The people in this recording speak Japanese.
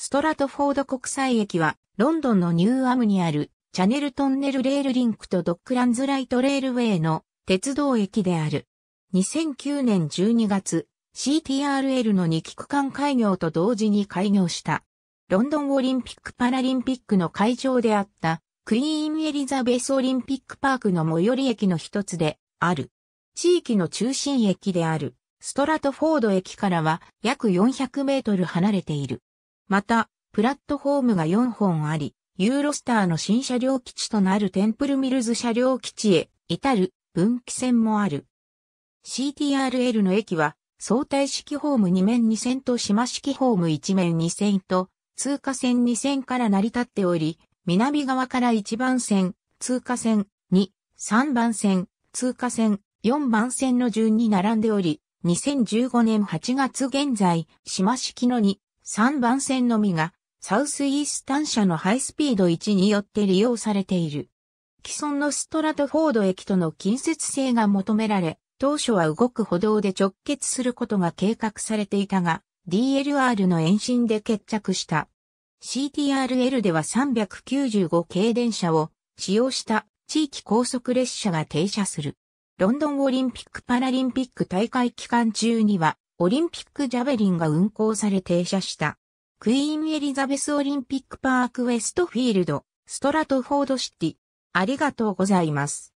ストラトフォード国際駅は、ロンドンのニューアムにある、チャネルトンネルレールリンクとドックランズライトレールウェイの鉄道駅である。2009年12月、CTRL の2期区間開業と同時に開業した。ロンドンオリンピック・パラリンピックの会場であった、クイーン・エリザベスオリンピック・パークの最寄り駅の一つである。地域の中心駅である、ストラトフォード駅からは約400メートル離れている。また、プラットフォームが4本あり、ユーロスターの新車両基地となるテンプルミルズ車両基地へ至る分岐線もある。CTRL の駅は、相対式ホーム2面2線と島式ホーム1面2線と、通過線2線から成り立っており、南側から1番線、通過線、2、3番線、通過線、4番線の順に並んでおり、2015年8月現在、島式の2、3番線のみが、サウスイースタン社のハイスピード1によって利用されている。既存のストラトフォード駅との近接性が求められ、当初は動く歩道で直結することが計画されていたが、DLR の延伸で決着した。CTRL では395系電車を使用した地域高速列車が停車する。ロンドンオリンピック・パラリンピック大会期間中にはオリンピックジャベリンが運行され停車した。クイーン・エリザベスオリンピック・パーク・ウェストフィールド、ストラトフォード・シティ。ありがとうございます。